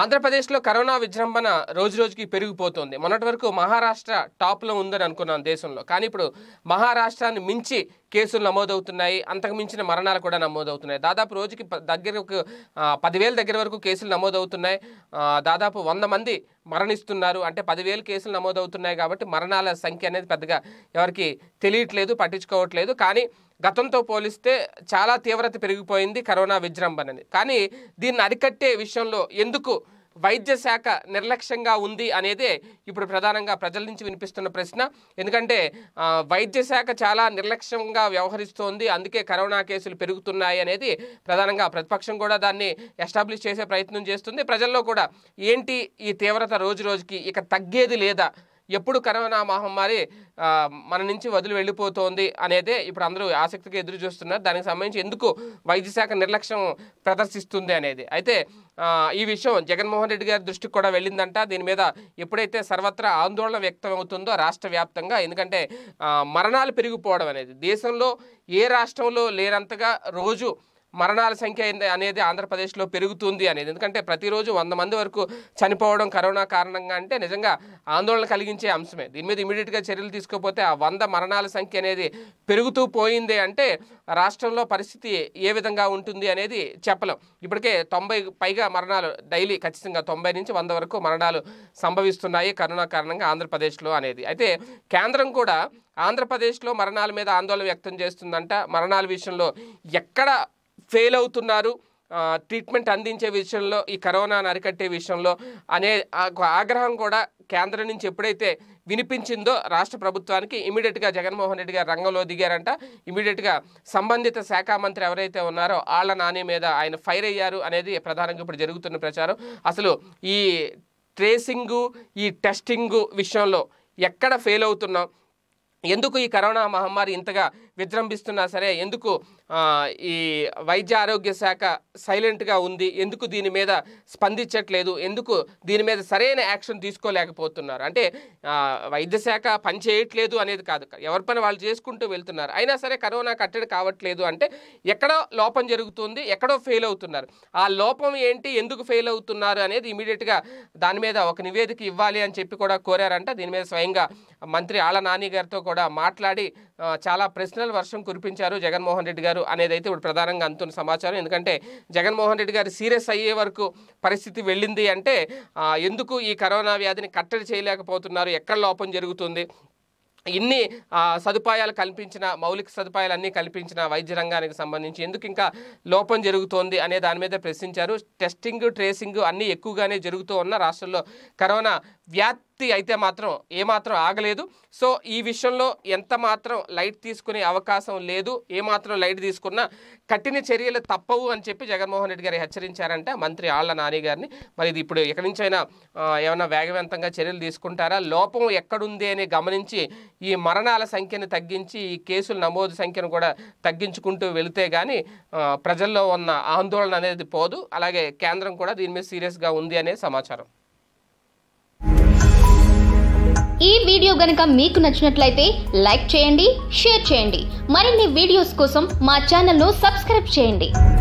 ఆంధ్రప్రదేశ్లో కరోనా విజృంభణ రోజురోజుకి పెరిగిపోతుంది. మొన్నటి వరకు మహారాష్ట్ర టాప్లో ఉందని అనుకున్నాం దేశంలో, కానీ ఇప్పుడు మహారాష్ట్రాన్ని మించి కేసులు నమోదవుతున్నాయి. అంతకు మించిన మరణాలు కూడా నమోదవుతున్నాయి. దాదాపు రోజుకి దగ్గరకు 10,000 దగ్గర వరకు కేసులు నమోదవుతున్నాయి. దాదాపు 100 మంది మరణిస్తున్నారు. అంటే 10,000 కేసులు నమోదవుతున్నాయి కాబట్టి మరణాల సంఖ్య అనేది పెద్దగా ఎవరికి తెలియట్లేదు, పట్టించుకోవట్లేదు. కానీ గతంతో పోలిస్తే చాలా తీవ్రత పెరిగిపోయింది కరోనా విజృంభణ. కానీ దీన్ని అరికట్టే విషయంలో ఎందుకు వైద్య శాఖ నిర్లక్ష్యంగా ఉంది అనేదే ఇప్పుడు ప్రధానంగా ప్రజల నుంచి వినిపిస్తున్న ప్రశ్న. ఎందుకంటే వైద్య శాఖ చాలా నిర్లక్ష్యంగా వ్యవహరిస్తోంది, అందుకే కరోనా కేసులు పెరుగుతున్నాయి అనేది ప్రధానంగా ప్రతిపక్షం కూడా దాన్ని ఎస్టాబ్లిష్ చేసే ప్రయత్నం చేస్తుంది. ప్రజల్లో కూడా ఏంటి ఈ తీవ్రత రోజు రోజుకి, ఇక తగ్గేది లేదా, ఎప్పుడు కరోనా మహమ్మారి మన నుంచి వదిలి వెళ్ళిపోతోంది అనేదే ఇప్పుడు అందరూ ఆసక్తిగా ఎదురు చూస్తున్నారు. దానికి సంబంధించి ఎందుకు వైద్య శాఖ నిర్లక్ష్యం ప్రదర్శిస్తుంది అనేది అయితే ఈ విషయం జగన్మోహన్ రెడ్డి గారి దృష్టికి కూడా వెళ్ళిందంట. దీని మీద ఎప్పుడైతే సర్వత్రా ఆందోళన వ్యక్తం అవుతుందో రాష్ట్ర వ్యాప్తంగా, ఎందుకంటే మరణాలు పెరిగిపోవడం అనేది దేశంలో ఏ రాష్ట్రంలో లేనంతగా రోజు మరణాల సంఖ్య అనేది ఆంధ్రప్రదేశ్లో పెరుగుతుంది అనేది. ఎందుకంటే ప్రతిరోజు 100 మంది వరకు చనిపోవడం కరోనా కారణంగా అంటే నిజంగా ఆందోళన కలిగించే అంశమే. దీని మీద ఇమీడియట్గా చర్యలు తీసుకోకపోతే 100 మరణాల సంఖ్య అనేది పెరుగుతూ పోయింది అంటే రాష్ట్రంలో పరిస్థితి ఏ విధంగా ఉంటుంది అనేది చెప్పలేం. ఇప్పటికే 90 పైగా మరణాలు డైలీ ఖచ్చితంగా 90 నుంచి 100 వరకు మరణాలు సంభవిస్తున్నాయి కరోనా కారణంగా ఆంధ్రప్రదేశ్లో అనేది. అయితే కేంద్రం కూడా ఆంధ్రప్రదేశ్లో మరణాల మీద ఆందోళన వ్యక్తం చేస్తుందంట. మరణాల విషయంలో ఎక్కడ ఫెయిల్ అవుతున్నారు, ట్రీట్మెంట్ అందించే విషయంలో, ఈ కరోనాను అరికట్టే విషయంలో అనే ఆగ్రహం కూడా కేంద్రం నుంచి ఎప్పుడైతే వినిపించిందో రాష్ట్ర ప్రభుత్వానికి ఇమీడియట్గా జగన్మోహన్ రెడ్డి గారు రంగంలో దిగారంట. ఇమీడియట్గా సంబంధిత శాఖ మంత్రి ఎవరైతే ఉన్నారో ఆళ్ల నాని మీద ఆయన ఫైర్ అయ్యారు అనేది ప్రధానంగా ఇప్పుడు జరుగుతున్న ప్రచారం. అసలు ఈ ట్రేసింగు, ఈ టెస్టింగు విషయంలో ఎక్కడ ఫెయిల్ అవుతున్నాం, ఎందుకు ఈ కరోనా మహమ్మారి ఇంతగా విజృంభిస్తున్నా సరే ఎందుకు ఈ వైద్య ఆరోగ్య శాఖ సైలెంట్గా ఉంది, ఎందుకు దీని మీద స్పందించట్లేదు, ఎందుకు దీని మీద సరైన యాక్షన్ తీసుకోలేకపోతున్నారు అంటే వైద్య శాఖ పనిచేయట్లేదు అనేది కాదు, ఎవరి పని వాళ్ళు చేసుకుంటూ వెళ్తున్నారు. అయినా సరే కరోనా కట్టడి కావట్లేదు అంటే ఎక్కడో లోపం జరుగుతుంది, ఎక్కడో ఫెయిల్ అవుతున్నారు. ఆ లోపం ఏంటి, ఎందుకు ఫెయిల్ అవుతున్నారు అనేది ఇమీడియట్గా దాని మీద ఒక నివేదిక ఇవ్వాలి అని చెప్పి కూడా కోరారంట. దీని మీద స్వయంగా మంత్రి ఆళ్ల నాని గారితో కూడా మాట్లాడి చాలా ప్రశ్నల వర్షం కురిపించారు జగన్మోహన్ రెడ్డి గారు అనేది అయితే ఇప్పుడు ప్రధానంగా అందుతున్న సమాచారం. ఎందుకంటే జగన్మోహన్ రెడ్డి గారు సీరియస్ అయ్యే వరకు పరిస్థితి వెళ్ళింది అంటే ఎందుకు ఈ కరోనా వ్యాధిని కట్టడి చేయలేకపోతున్నారు, ఎక్కడ లోపం జరుగుతుంది, ఇన్ని సదుపాయాలు కల్పించిన, మౌలిక సదుపాయాలు అన్నీ కల్పించిన వైద్య రంగానికి సంబంధించి ఎందుకు ఇంకా లోపం జరుగుతోంది అనే దాని మీద ప్రశ్నించారు. టెస్టింగ్, ట్రేసింగ్ అన్నీ ఎక్కువగానే జరుగుతూ ఉన్న రాష్ట్రంలో కరోనా వ్యాప్తి అయితే మాత్రం ఏమాత్రం ఆగలేదు. సో ఈ విషయంలో ఎంత మాత్రం లైట్ తీసుకునే అవకాశం లేదు, ఏమాత్రం లైట్ తీసుకున్నా కఠిన చర్యలు తప్పవు అని చెప్పి జగన్మోహన్ రెడ్డి గారు హెచ్చరించారంట మంత్రి ఆళ్ల నాని గారిని. మరి ఇది ఇప్పుడు ఎక్కడి నుంచైనా ఏమైనా వేగవంతంగా చర్యలు తీసుకుంటారా, లోపం ఎక్కడుంది అని గమనించి ఈ మరణాల సంఖ్యను తగ్గించి ఈ కేసుల నమోదు సంఖ్యను కూడా తగ్గించుకుంటూ వెళితే కానీ ప్రజల్లో ఉన్న ఆందోళన అనేది పోదు. అలాగే కేంద్రం కూడా దీని మీద సీరియస్గా ఉంది అనే సమాచారం. ఈ వీడియో గనుక మీకు నచ్చినట్లయితే లైక్ చేయండి, షేర్ చేయండి. మరిన్ని వీడియోస్ కోసం మా ఛానల్ను సబ్స్క్రైబ్ చేయండి.